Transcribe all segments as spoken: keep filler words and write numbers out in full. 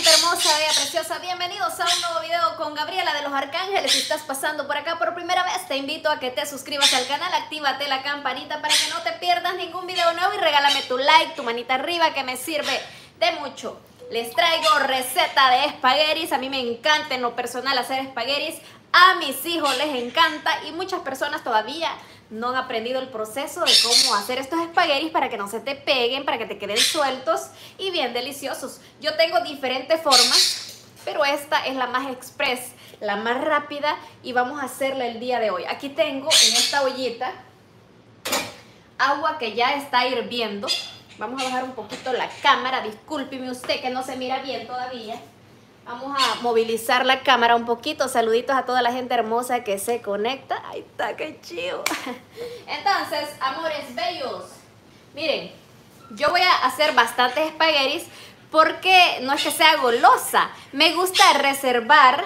gente hermosa, bella, preciosa, bienvenidos a un nuevo video con Gabriela de los Arcángeles. Si estás pasando por acá por primera vez, te invito a que te suscribas al canal, actívate la campanita para que no te pierdas ningún video nuevo y regálame tu like, tu manita arriba, que me sirve de mucho. Les traigo receta de espaguetis, a mí me encanta en lo personal hacer espaguetis, a mis hijos les encanta y muchas personas todavía no han aprendido el proceso de cómo hacer estos espaguetis para que no se te peguen, para que te queden sueltos y bien deliciosos. Yo tengo diferentes formas, pero esta es la más express, la más rápida y vamos a hacerla el día de hoy. Aquí tengo en esta ollita agua que ya está hirviendo. Vamos a bajar un poquito la cámara, discúlpeme usted que no se mira bien todavía. Vamos a movilizar la cámara un poquito. Saluditos a toda la gente hermosa que se conecta. Ahí está, qué chido. Entonces, amores bellos, miren, yo voy a hacer bastantes espaguetis porque no es que sea golosa. Me gusta reservar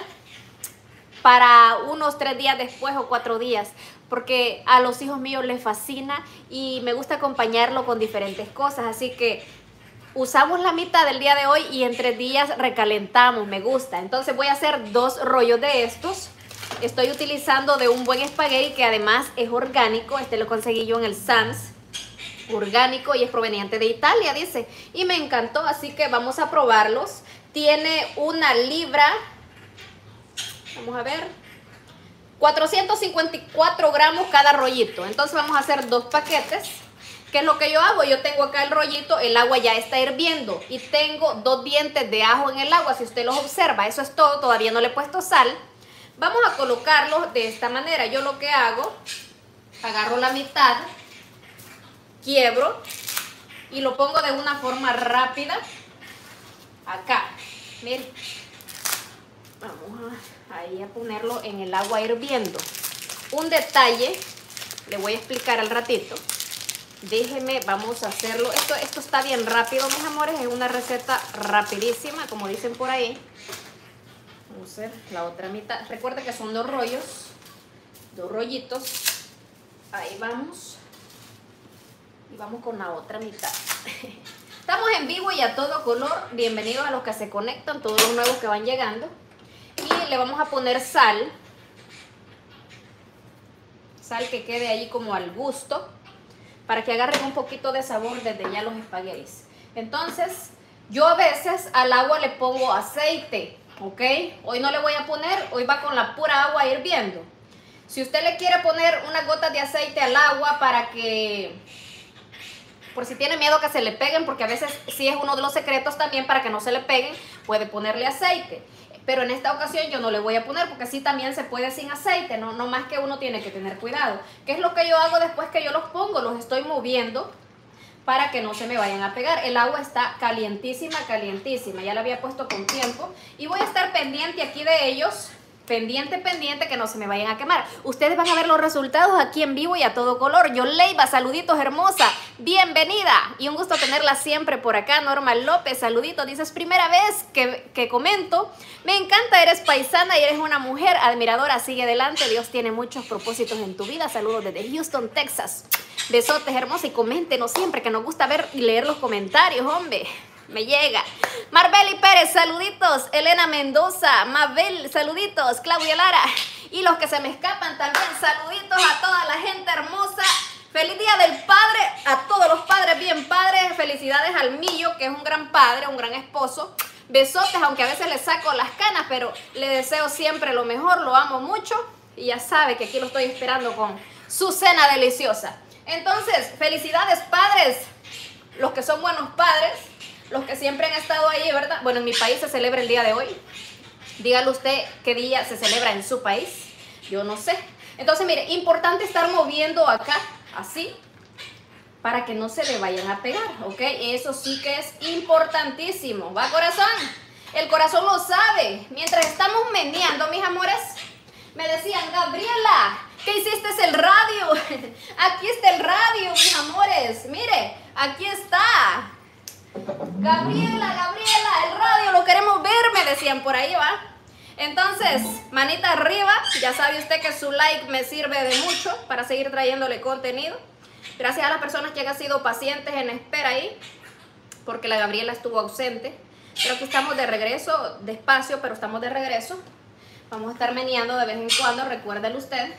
para unos tres días después o cuatro días, porque a los hijos míos les fascina y me gusta acompañarlo con diferentes cosas. Así que usamos la mitad del día de hoy y en tres días recalentamos, me gusta. Entonces voy a hacer dos rollos de estos. Estoy utilizando de un buen espagueti que además es orgánico. Este lo conseguí yo en el Sam's, orgánico y es proveniente de Italia, dice. Y me encantó, así que vamos a probarlos. Tiene una libra, vamos a ver, cuatrocientos cincuenta y cuatro gramos cada rollito. Entonces vamos a hacer dos paquetes. ¿Qué es lo que yo hago? Yo tengo acá el rollito, el agua ya está hirviendo y tengo dos dientes de ajo en el agua, si usted los observa, eso es todo, todavía no le he puesto sal. Vamos a colocarlos de esta manera. Yo lo que hago, agarro la mitad, quiebro y lo pongo de una forma rápida acá, miren. Vamos a, ahí a ponerlo en el agua hirviendo. Un detalle, le voy a explicar al ratito. Déjenme, vamos a hacerlo. Esto, esto está bien rápido, mis amores. Es una receta rapidísima, como dicen por ahí. Vamos a hacer la otra mitad. Recuerden que son dos rollos, dos rollitos. Ahí vamos. Y vamos con la otra mitad. Estamos en vivo y a todo color. Bienvenidos a los que se conectan, todos los nuevos que van llegando. Y le vamos a poner sal. Sal que quede ahí como al gusto, para que agarren un poquito de sabor desde ya los espaguetis. Entonces, yo a veces al agua le pongo aceite, ¿ok? Hoy no le voy a poner, hoy va con la pura agua hirviendo. Si usted le quiere poner unas gotas de aceite al agua para que, por si tiene miedo que se le peguen, porque a veces sí es uno de los secretos también para que no se le peguen, puede ponerle aceite. Pero en esta ocasión yo no le voy a poner porque sí también se puede sin aceite, no, no más que uno tiene que tener cuidado. ¿Qué es lo que yo hago después que yo los pongo? Los estoy moviendo para que no se me vayan a pegar. El agua está calientísima, calientísima, ya la había puesto con tiempo y voy a estar pendiente aquí de ellos, pendiente, pendiente que no se me vayan a quemar. Ustedes van a ver los resultados aquí en vivo y a todo color. Yo, Leiva, saluditos hermosa, bienvenida y un gusto tenerla siempre por acá. Norma López, saluditos, dices, primera vez que, que comento, me encanta, eres paisana y eres una mujer admiradora, sigue adelante, Dios tiene muchos propósitos en tu vida. Saludos desde Houston, Texas, besotes hermosa y coméntenos siempre que nos gusta ver y leer los comentarios, hombre. Me llega. Marbeli Pérez, saluditos. Elena Mendoza, Mabel, saluditos. Claudia Lara. Y los que se me escapan también, saluditos a toda la gente hermosa. Feliz Día del Padre a todos los padres, bien padres. Felicidades al mío, que es un gran padre, un gran esposo. Besotes, aunque a veces le saco las canas, pero le deseo siempre lo mejor, lo amo mucho. Y ya sabe que aquí lo estoy esperando con su cena deliciosa. Entonces, felicidades padres, los que son buenos padres, los que siempre han estado ahí, ¿verdad? Bueno, en mi país se celebra el día de hoy. Dígale usted qué día se celebra en su país. Yo no sé. Entonces, mire, importante estar moviendo acá, así, para que no se le vayan a pegar, ¿ok? Eso sí que es importantísimo. ¿Va, corazón? El corazón lo sabe. Mientras estamos meneando, mis amores, me decían, Gabriela, ¿qué hiciste el radio? Aquí está el radio, mis amores. Mire, aquí está. Gabriela, Gabriela, el radio lo queremos ver, me decían por ahí, ¿va? Entonces, manita arriba, ya sabe usted que su like me sirve de mucho para seguir trayéndole contenido. Gracias a las personas que han sido pacientes en espera ahí, porque la Gabriela estuvo ausente. Creo que estamos de regreso, despacio, pero estamos de regreso. Vamos a estar meneando de vez en cuando, recuérdelo usted.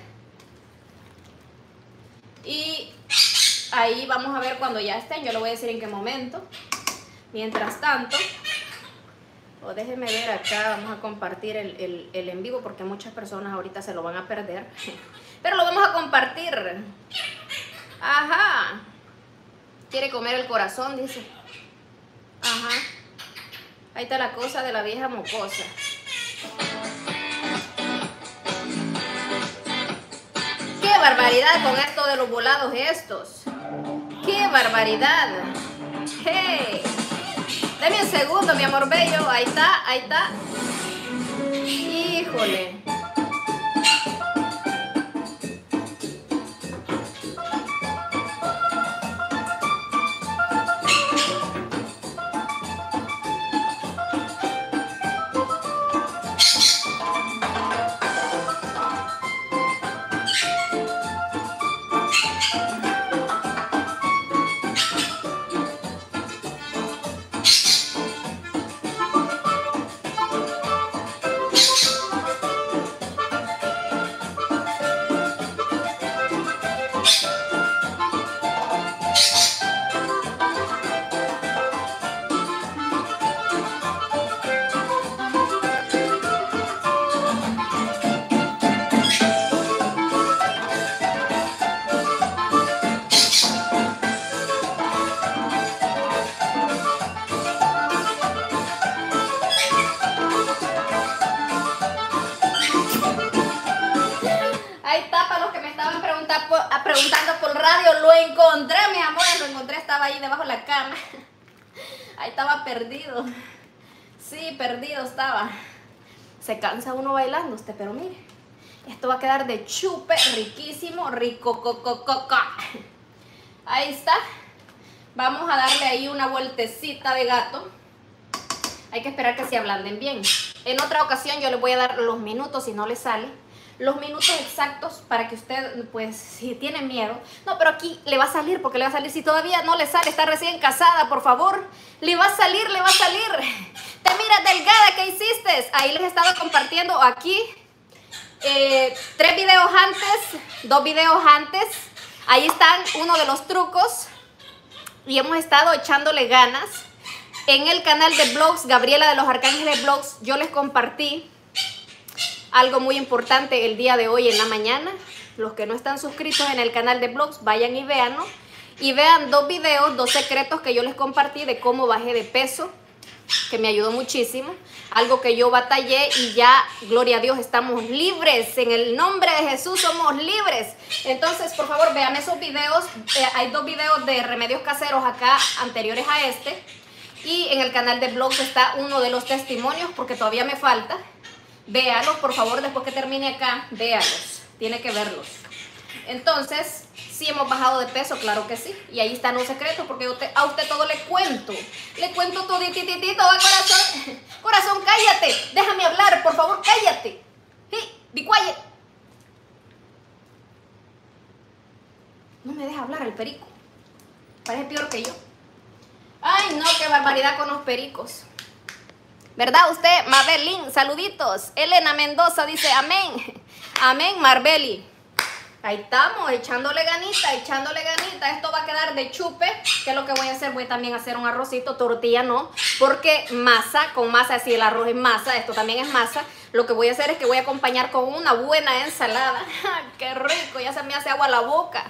Y ahí vamos a ver cuando ya estén, yo le voy a decir en qué momento. Mientras tanto, o oh, déjenme ver acá, vamos a compartir el, el, el en vivo porque muchas personas ahorita se lo van a perder. Pero lo vamos a compartir. Ajá. Quiere comer el corazón, dice. Ajá. Ahí está la cosa de la vieja mocosa. ¡Qué barbaridad con esto de los volados estos! ¡Qué barbaridad! ¡Hey! Dame un segundo, mi amor bello. Ahí está, ahí está. ¡Híjole! Perdido, sí, perdido estaba. Se cansa uno bailando usted, pero mire, esto va a quedar de chupe, riquísimo, rico, coco, coco. Ahí está. Vamos a darle ahí una vueltecita de gato. Hay que esperar que se ablanden bien. En otra ocasión yo les voy a dar los minutos, si no les sale, los minutos exactos para que usted, pues, si tiene miedo, no, pero aquí le va a salir, porque le va a salir, si todavía no le sale, está recién casada, por favor, le va a salir, le va a salir, te miras delgada, ¿qué hiciste? Ahí les he estado compartiendo aquí, eh, tres videos antes, dos videos antes, ahí están uno de los trucos, y hemos estado echándole ganas. En el canal de Vlogs, Gabriela de los Arcángeles Vlogs, yo les compartí algo muy importante el día de hoy en la mañana. Los que no están suscritos en el canal de Vlogs, vayan y véanlo. Y vean dos videos, dos secretos que yo les compartí de cómo bajé de peso, que me ayudó muchísimo. Algo que yo batallé y ya, gloria a Dios, estamos libres. En el nombre de Jesús somos libres. Entonces, por favor, vean esos videos. Eh, hay dos videos de remedios caseros acá, anteriores a este. Y en el canal de Vlogs está uno de los testimonios, porque todavía me falta. Véalos, por favor, después que termine acá, véalos, tiene que verlos. Entonces, si ¿sí hemos bajado de peso? Claro que sí, y ahí están los secretos, porque yo te, a usted todo le cuento, le cuento todo, tititito, corazón, corazón, cállate, déjame hablar, por favor, cállate, hey, be quiet. No me deja hablar el perico, parece peor que yo. Ay, no, qué barbaridad con los pericos. ¿Verdad usted? Marbelín, saluditos. Elena Mendoza dice amén. Amén, Marbeli. Ahí estamos, echándole ganita, echándole ganita. Esto va a quedar de chupe. ¿Qué es lo que voy a hacer? Voy también a hacer un arrocito, tortilla no, porque masa, con masa, si el arroz es masa, esto también es masa. Lo que voy a hacer es que voy a acompañar con una buena ensalada. ¡Qué rico! Ya se me hace agua la boca.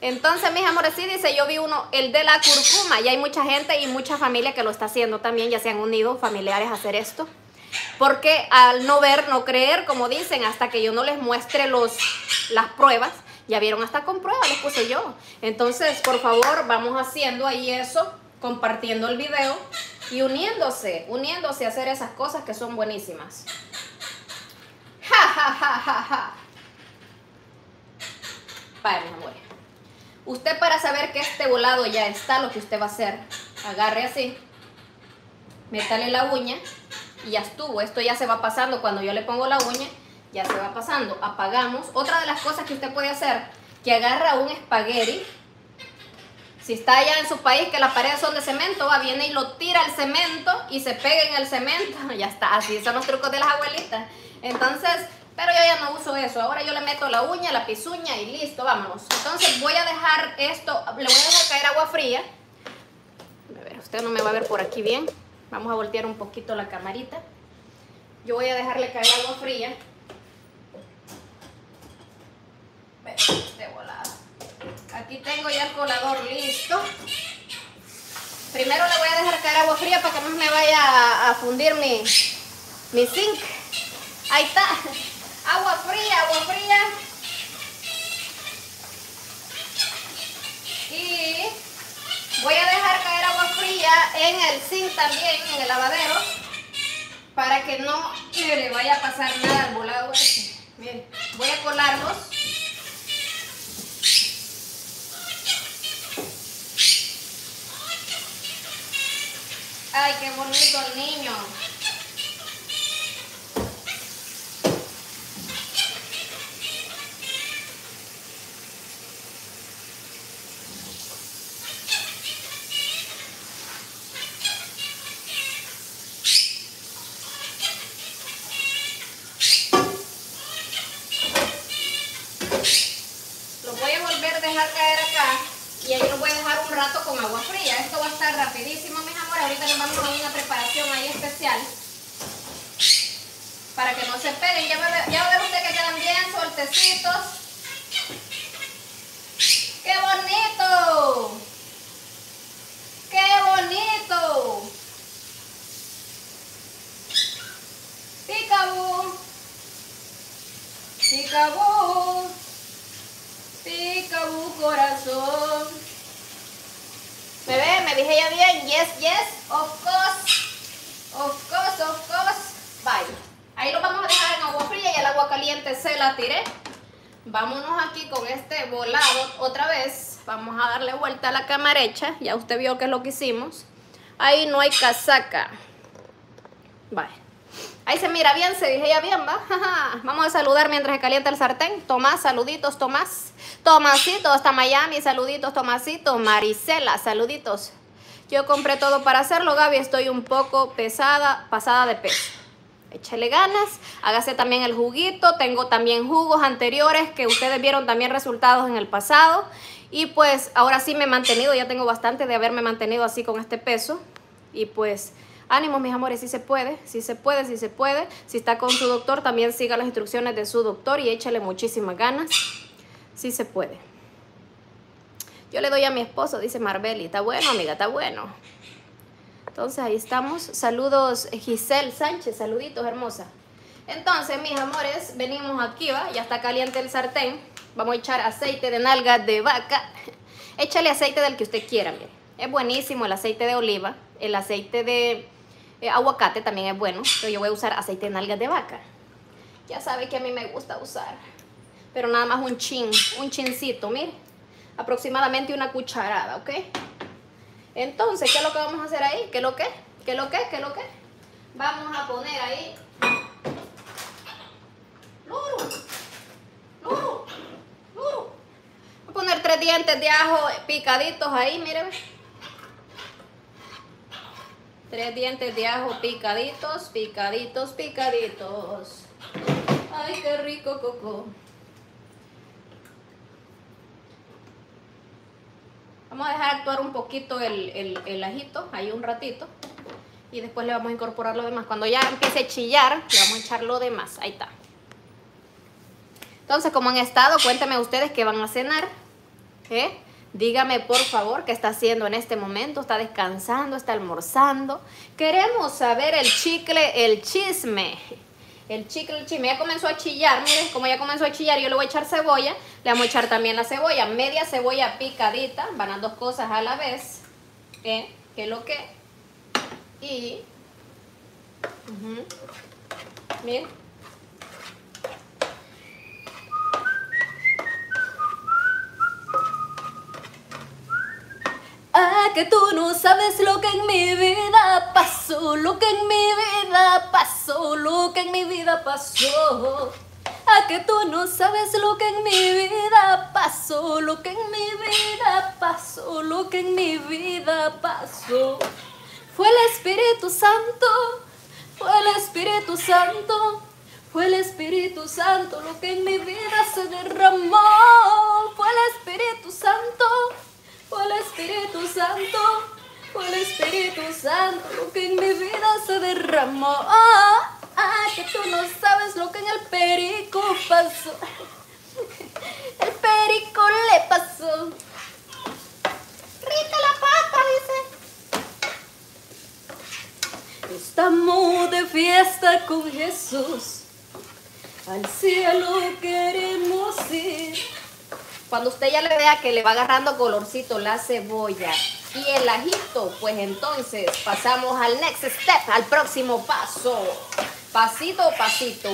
Entonces, mis amores, sí, dice, yo vi uno, el de la cúrcuma, y hay mucha gente y mucha familia que lo está haciendo también, ya se han unido familiares a hacer esto, porque al no ver, no creer, como dicen, hasta que yo no les muestre los, las pruebas, ya vieron, hasta con pruebas les puse yo. Entonces, por favor, vamos haciendo ahí eso, compartiendo el video y uniéndose, uniéndose a hacer esas cosas que son buenísimas. Ja, ja, ja, ja, ja. Vale, mis amores. Usted, para saber que este volado ya está, lo que usted va a hacer, agarre así, métale la uña y ya estuvo. Esto ya se va pasando, cuando yo le pongo la uña, ya se va pasando. Apagamos. Otra de las cosas que usted puede hacer, que agarra un espagueti, Si está allá en su país que las paredes son de cemento, va, viene y lo tira al cemento y se pega en el cemento. Ya está, así son los trucos de las abuelitas. Entonces, pero yo ya no uso eso. Ahora yo le meto la uña, la pisuña y listo, vámonos. Entonces voy a dejar esto, le voy a dejar caer agua fría. A ver, usted no me va a ver por aquí bien. Vamos a voltear un poquito la camarita. Yo voy a dejarle caer agua fría. De volada. Aquí tengo ya el colador listo. Primero le voy a dejar caer agua fría para que no me vaya a fundir mi, mi zinc. Ahí está. Agua fría, agua fría. Y voy a dejar caer agua fría en el zinc también, en el lavadero, para que no le vaya a pasar nada al volado este. Miren, voy a colarlos. ¡Ay, qué bonito el niño! Los voy a volver a dejar caer acá y ahí los voy a dejar un rato con agua fría. Esto va a estar rapidísimo, mis amores. Ahorita nos vamos a una preparación ahí especial para que no se peguen. Ya va, ya va a ver usted que quedan bien sueltecitos. ¡Qué bonito! ¡Qué bonito! ¡Picabú! ¡Picabú! ¡Picabú, corazón! ¿Me ve? ¿Me dije ya bien? Yes, yes, of course, of course, of course. Bye. Ahí lo vamos a dejar en agua fría y el agua caliente se la tiré. Vámonos aquí con este volado otra vez. Vamos a darle vuelta a la camarecha. Ya usted vio que es lo que hicimos. Ahí no hay casaca. Bye. Ahí se mira bien, se dije ya bien, ¿va? Vamos a saludar mientras se calienta el sartén. Tomás, saluditos, Tomás. Tomasito, hasta Miami, saluditos, Tomasito. Marisela, saluditos. Yo compré todo para hacerlo, Gaby. Estoy un poco pesada, pasada de peso. Échale ganas, hágase también el juguito. Tengo también jugos anteriores que ustedes vieron también resultados en el pasado. Y pues ahora sí me he mantenido, ya tengo bastante de haberme mantenido así con este peso. Y pues... ánimos, mis amores, sí se puede, sí se puede, sí se puede. Si está con su doctor, también siga las instrucciones de su doctor y échale muchísimas ganas. Sí se puede. Yo le doy a mi esposo, dice Marbeli. Está bueno, amiga, está bueno. Entonces, ahí estamos. Saludos, Giselle Sánchez. Saluditos, hermosa. Entonces, mis amores, venimos aquí, ¿va? Ya está caliente el sartén. Vamos a echar aceite de nalga de vaca. Échale aceite del que usted quiera, mire. Es buenísimo el aceite de oliva, el aceite de... Eh, aguacate también es bueno, pero yo voy a usar aceite de nalgas de vaca. Ya sabe que a mí me gusta usar, pero nada más un chin, un chincito, mire, aproximadamente una cucharada, ¿ok? Entonces, ¿qué es lo que vamos a hacer ahí? ¿Qué es lo que? ¿Qué es lo que? ¿Qué es lo que? Vamos a poner ahí... ¡Luro! ¡Luro! ¡Luro! Voy a poner tres dientes de ajo picaditos ahí, miren. Tres dientes de ajo picaditos, picaditos, picaditos. Ay, qué rico, coco. Vamos a dejar actuar un poquito el, el, el ajito, ahí un ratito. Y después le vamos a incorporar lo demás. Cuando ya empiece a chillar, le vamos a echar lo demás. Ahí está. Entonces, ¿cómo han estado? Cuéntenme ustedes qué van a cenar. ¿Eh? Dígame, por favor, qué está haciendo en este momento. ¿Está descansando? ¿Está almorzando? Queremos saber el chicle, el chisme. El chicle, el chisme. Ya comenzó a chillar. Miren, como ya comenzó a chillar, yo le voy a echar cebolla. Le vamos a echar también la cebolla. Media cebolla picadita. Van las dos cosas a la vez. ¿Eh? ¿Qué es lo que? Y... Uh-huh. Miren. Ah, que tú no sabes lo que en mi vida pasó, lo que en mi vida pasó, lo que en mi vida pasó. Ah, que tú no sabes lo que en mi vida pasó, lo que en mi vida pasó, todo lo que en mi vida pasó. Fue el Espíritu Santo, fue el Espíritu Santo, fue el Espíritu Santo lo que en mi vida se derramó. Fue el Espíritu Santo, fue el Espíritu Santo, fue el Espíritu Santo lo que en mi vida se derramó. Ah, ah, que tú no sabes lo que en el perico pasó. El perico le pasó. Rita la pata, dice. Estamos de fiesta con Jesús. Al cielo queremos ir. Cuando usted ya le vea que le va agarrando colorcito la cebolla y el ajito, pues entonces pasamos al next step, al próximo paso. Pasito, pasito.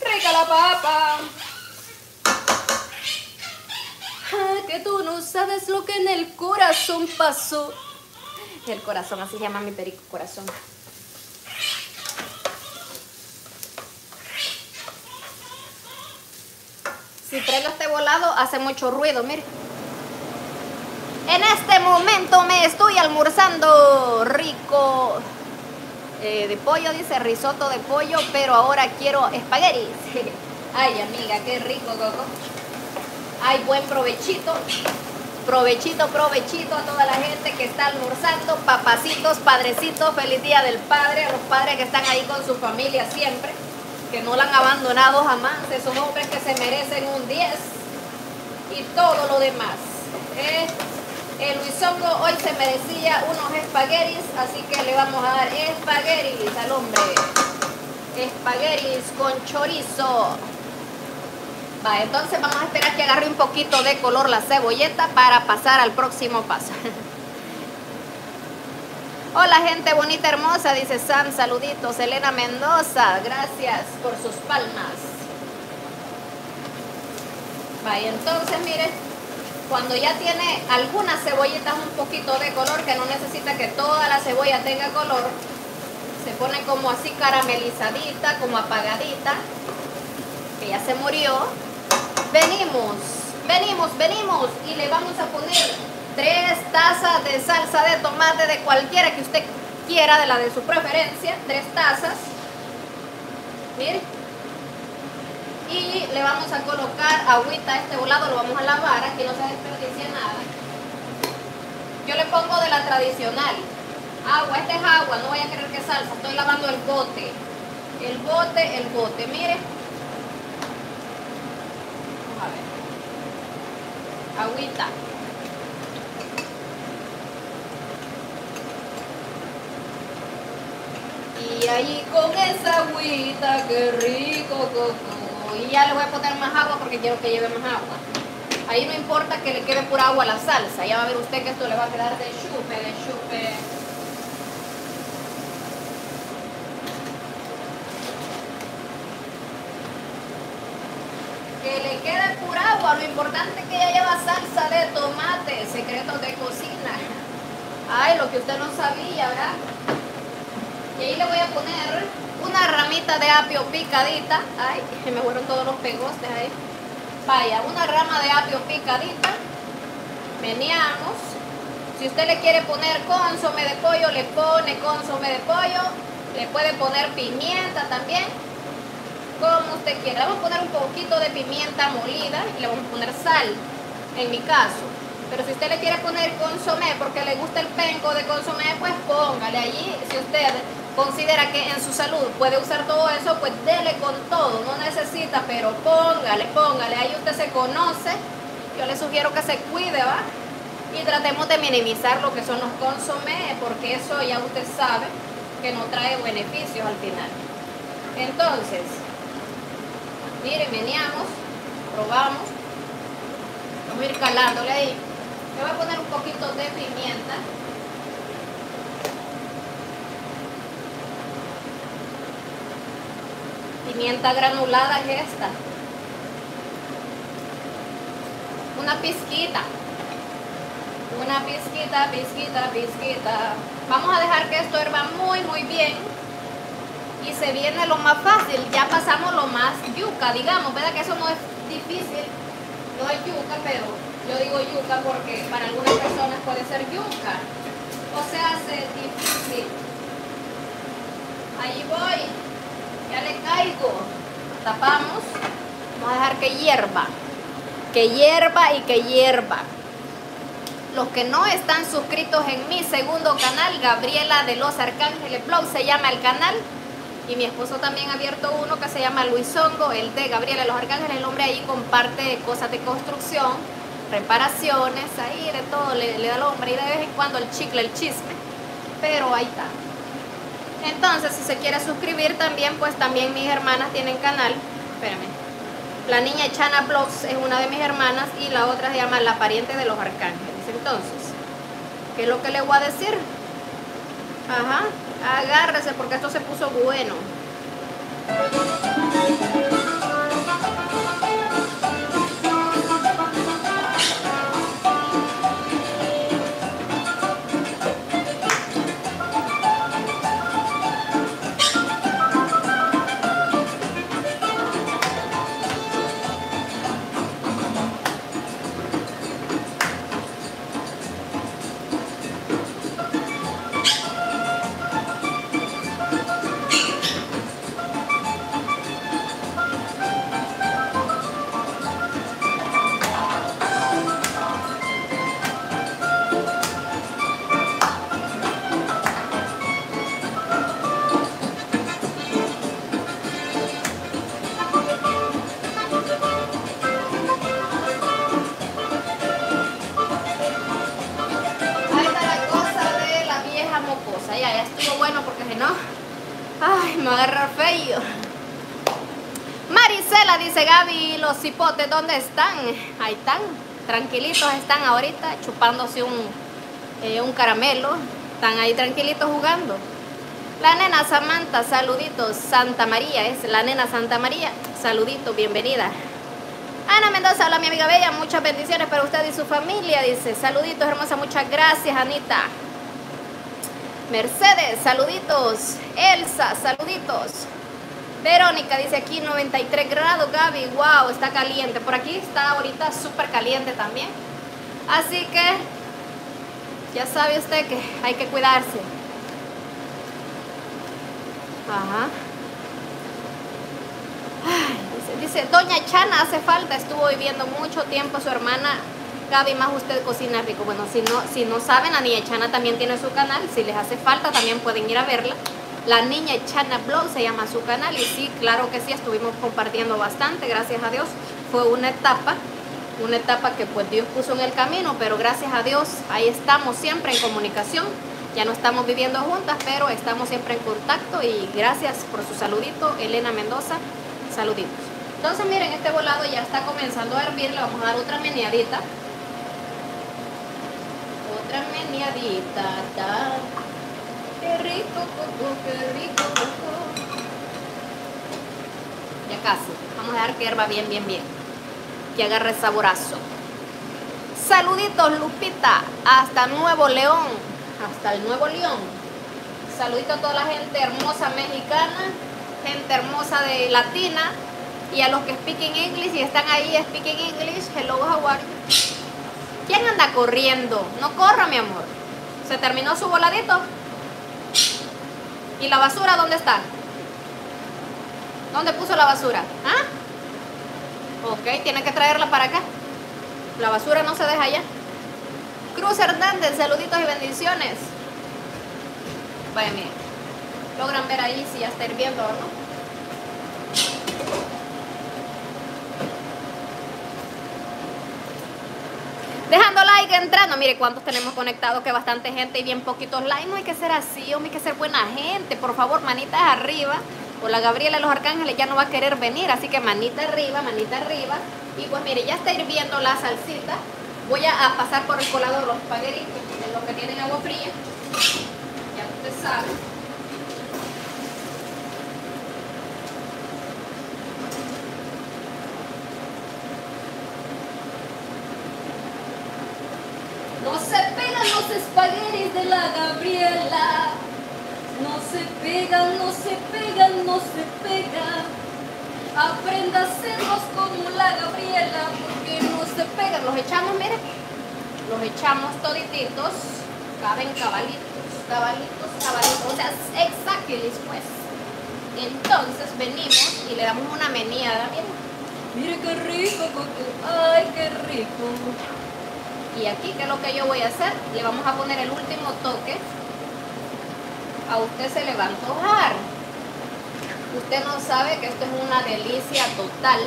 Rica la papa. Ah, que tú no sabes lo que en el corazón pasó. El corazón, así se llama mi perico, corazón. Si traigo este volado, hace mucho ruido, mire. En este momento me estoy almorzando rico. Eh, de pollo, dice, risotto de pollo, pero ahora quiero espaguetis. Ay, amiga, qué rico, Coco. Ay, buen provechito. Provechito, provechito a toda la gente que está almorzando. Papacitos, padrecitos, feliz día del padre. A los padres que están ahí con su familia siempre, que no la han abandonado jamás. Esos hombres que se merecen un diez y todo lo demás. Eh, El Luis Hongo hoy se merecía unos espaguetis, así que le vamos a dar espaguetis al hombre. Espaguetis con chorizo. Va, entonces vamos a esperar que agarre un poquito de color la cebolleta para pasar al próximo paso. Hola, gente bonita, hermosa, dice Sam, saluditos. Elena Mendoza, gracias por sus palmas. Va, y entonces, mire. Cuando ya tiene algunas cebollitas un poquito de color, que no necesita que toda la cebolla tenga color, se pone como así caramelizadita, como apagadita, que ya se murió. Venimos, venimos, venimos y le vamos a poner tres tazas de salsa de tomate, de cualquiera que usted quiera, de la de su preferencia, tres tazas. Mire. Y le vamos a colocar agüita a este volado, lo vamos a lavar, aquí no se desperdicia nada. Yo le pongo de la tradicional. Agua, esta es agua, no vaya a creer que salsa, estoy lavando el bote. El bote, el bote, mire. Vamos a ver. Agüita. Y ahí con esa agüita, qué rico, Coco. Y ya le voy a poner más agua porque quiero que lleve más agua. Ahí no importa que le quede pura agua a la salsa. Ya va a ver usted que esto le va a quedar de chupe, de chupe. Que le quede pura agua. Lo importante es que ya lleva salsa de tomate. Secretos de cocina. Ay, lo que usted no sabía, ¿verdad? Y ahí le voy a poner una ramita de apio picadita. Ay, se me fueron todos los pegostes ahí. Vaya, una rama de apio picadita. Meneamos. Si usted le quiere poner consomé de pollo, le pone consomé de pollo. Le puede poner pimienta también, como usted quiera. Le vamos a poner un poquito de pimienta molida y le vamos a poner sal, en mi caso. Pero si usted le quiere poner consomé porque le gusta el penco de consomé, pues póngale allí. Si usted considera que en su salud puede usar todo eso, pues dele con todo, no necesita, pero póngale, póngale, ahí usted se conoce. Yo le sugiero que se cuide, ¿va? Y tratemos de minimizar lo que son los consomés, porque eso ya usted sabe que no trae beneficios al final. Entonces, mire, meneamos, probamos, vamos a ir calándole ahí. Le voy a poner un poquito de pimienta. Pimienta granulada es esta. Una pizquita. Una pizquita, pizquita, pizquita. Vamos a dejar que esto hierva muy, muy bien. Y se viene lo más fácil. Ya pasamos lo más yuca, digamos, ¿verdad? Que eso no es difícil. No es yuca, pero Yo digo yuca porque para algunas personas puede ser yuca. O se hace difícil. Allí voy. Ya le caigo. Tapamos. Vamos a dejar que hierva. Que hierva y que hierva. Los que no están suscritos en mi segundo canal, Gabriela de los Arcángeles Blogs, se llama el canal. Y mi esposo también ha abierto uno que se llama Luis Hongo, el de Gabriela de los Arcángeles. El hombre ahí comparte cosas de construcción, reparaciones, ahí de todo, le, le da al hombre. Y de vez en cuando el chicle, el chisme. Pero ahí está. Entonces, si se quiere suscribir también, pues también mis hermanas tienen canal. Espérame. La Niña Chana Vlogs es una de mis hermanas y la otra se llama La Pariente de los Arcángeles. Entonces, ¿qué es lo que le voy a decir? Ajá, agárrese porque esto se puso bueno. Marisela dice: Gaby, los cipotes, ¿dónde están? Ahí están, tranquilitos están ahorita, chupándose un, eh, un caramelo. Están ahí tranquilitos jugando. La nena Samantha, saluditos. Santa María, es la nena Santa María, saluditos, bienvenida. Ana Mendoza, hola mi amiga bella, muchas bendiciones para usted y su familia. Dice, saluditos hermosa, muchas gracias Anita. Mercedes, saluditos. Elsa, saluditos. Verónica dice aquí noventa y tres grados, Gaby, wow, está caliente. Por aquí está ahorita súper caliente también. Así que ya sabe usted que hay que cuidarse. Ajá. Ay, dice, dice, Doña Chana hace falta, estuvo viviendo mucho tiempo su hermana Gaby, más usted cocina rico. Bueno, si no, si no saben, la Niña Chana también tiene su canal, si les hace falta también pueden ir a verla. La Niña Chana Vlog se llama su canal y sí, claro que sí, estuvimos compartiendo bastante, gracias a Dios. Fue una etapa, una etapa que pues Dios puso en el camino, pero gracias a Dios ahí estamos siempre en comunicación. Ya no estamos viviendo juntas, pero estamos siempre en contacto y gracias por su saludito, Elena Mendoza, saluditos. Entonces miren, este volado ya está comenzando a hervir, le vamos a dar otra meneadita. Otra meneadita, ta. Qué rico, coco, qué rico, coco. Ya casi. Vamos a dejar que hierva bien, bien, bien. Que agarre el saborazo. Saluditos, Lupita. Hasta Nuevo León. Hasta el Nuevo León. Saluditos a toda la gente hermosa mexicana. Gente hermosa de latina. Y a los que speaking English y están ahí speaking English. Hello, how are you? ¿Quién anda corriendo? No corra, mi amor. ¿Se terminó su voladito? ¿Y la basura dónde está? ¿Dónde puso la basura? ¿Ah? Ok, tiene que traerla para acá. La basura no se deja allá. Cruz Hernández, saluditos y bendiciones. Vaya, miren. Logran ver ahí si ya está hirviendo o no. Dejando like, entrando, mire cuántos tenemos conectados, que bastante gente y bien poquitos likes. No hay que ser así, hombre, hay que ser buena gente. Por favor, manitas arriba. O la Gabriela de los Arcángeles ya no va a querer venir, así que manita arriba, manita arriba. Y pues mire, ya está hirviendo la salsita. Voy a pasar por el colador los pagueritos, los que tienen agua fría. Ya usted sabe. No se pegan los espaguetis de la Gabriela. No se pegan, no se pegan, no se pegan. Aprenda a hacerlos como la Gabriela, porque no se se pegan, los echamos, miren, los echamos todititos, caben cabalitos, cabalitos, cabalitos, o sea, exactilis pues. Entonces venimos y le damos una meneada, miren. Mire qué rico, ay, qué rico. Y aquí, ¿qué es lo que yo voy a hacer? Le vamos a poner el último toque. A usted se le va a antojar. Usted no sabe que esto es una delicia total.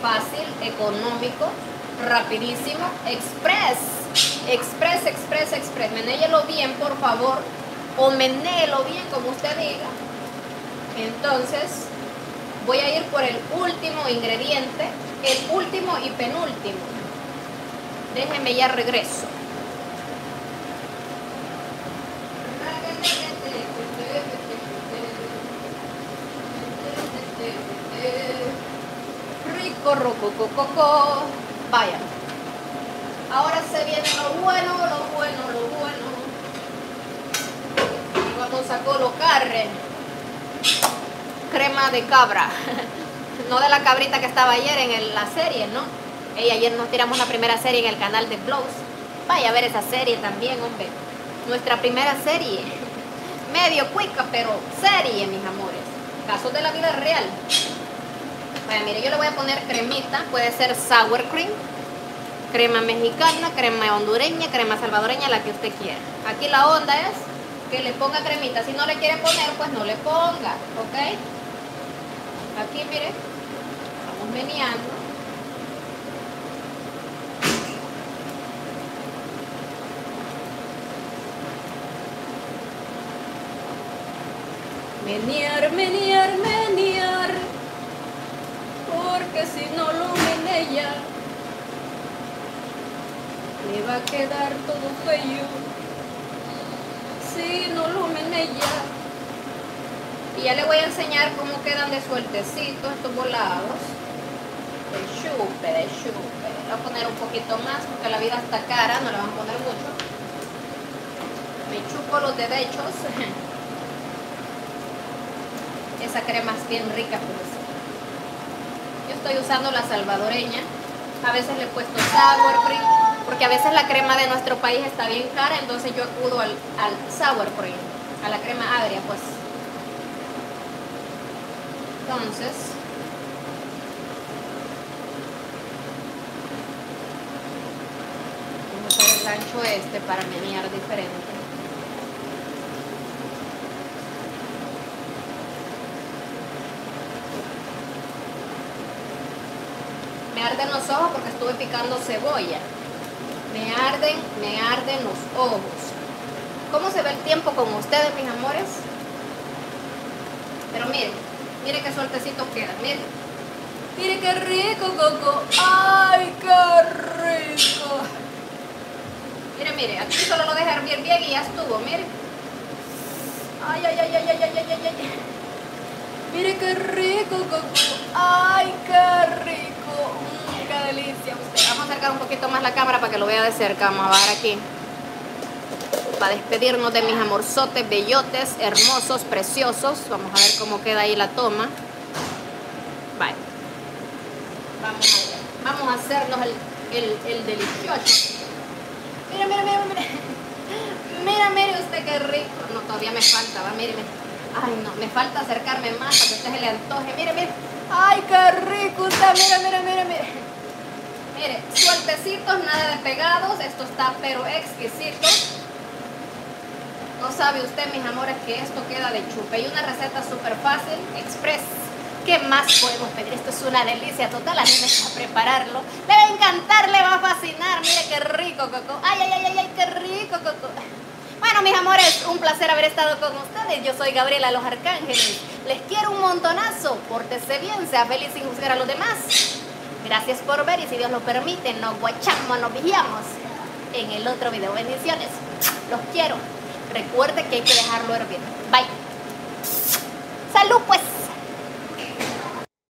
Fácil, económico, rapidísimo, express. Express, express, express. Menéelo bien, por favor. O menéelo bien, como usted diga. Entonces, voy a ir por el último ingrediente, el último y penúltimo. Déjenme, ya regreso. Rico, rococococo. Vaya. Ahora se viene lo bueno, lo bueno, lo bueno. Y vamos a colocar crema de cabra, no de la cabrita que estaba ayer en el, la serie, ¿no? Hey, ayer nos tiramos la primera serie en el canal de Vlogs. Vaya a ver esa serie también, hombre. Nuestra primera serie. Medio cuica, pero serie, mis amores. Casos de la vida real. Vaya, mire, yo le voy a poner cremita. Puede ser sour cream, crema mexicana, crema hondureña, crema salvadoreña, la que usted quiera. Aquí la onda es que le ponga cremita. Si no le quiere poner, pues no le ponga, ¿ok? Aquí, mire, vamos meneando. Menear, menear, menear, porque si no lo menea, le va a quedar todo feo. Si no lo menea. Y ya le voy a enseñar cómo quedan de sueltecitos estos volados. De chupe, de chupe. Le voy a poner un poquito más porque la vida está cara, no le van a poner mucho. Me chupo los derechos. Esa crema es bien rica, pues. Yo estoy usando la salvadoreña. A veces le he puesto sour cream, porque a veces la crema de nuestro país está bien cara, entonces yo acudo al, al sour cream, a la crema agria, pues. Entonces, vamos a usar el gancho este para menear diferente. Me arden los ojos porque estuve picando cebolla. Me arden, me arden los ojos. ¿Cómo se ve el tiempo con ustedes, mis amores? Pero miren. Mire qué sueltecito queda, mire. Mire qué rico, Coco. ¡Ay, qué rico! Mire, mire, aquí solo lo deja hervir bien y ya estuvo, mire. ¡Ay, ay, ay, ay, ay, ay, ay, ay, ay! Mire qué rico, Coco. ¡Ay, qué rico! Mm, ¡qué delicia! Usted. Vamos a acercar un poquito más la cámara para que lo vea de cerca. Vamos a bajar aquí. Para despedirnos de mis amorzotes, bellotes, hermosos, preciosos. Vamos a ver cómo queda ahí la toma. Vale. Vamos a, vamos a hacernos el, el, el delicioso. Mira, mira, mira, mira. Mira, mire usted qué rico. No, todavía me falta, va, mire. Ay, no, me falta acercarme más para que usted se le antoje. Mire, mire. Ay, qué rico usted. Mira, mira, mira, mira. Mire, sueltecitos, nada de pegados. Esto está pero exquisito. No sabe usted, mis amores, que esto queda de chupe. Y una receta súper fácil, express. ¿Qué más podemos pedir? Esto es una delicia total. A mí me va a prepararlo. Le va a encantar, le va a fascinar. Mire qué rico, Coco. Ay, ay, ay, ay, ay, qué rico, Coco. Bueno, mis amores, un placer haber estado con ustedes. Yo soy Gabriela de los Arcángeles. Les quiero un montonazo. Pórtese bien, sea feliz sin juzgar a los demás. Gracias por ver y si Dios lo permite, nos guachamos, nos vigiamos en el otro video. Bendiciones. Los quiero. Recuerde que hay que dejarlo hervir. Bye. Salud, pues.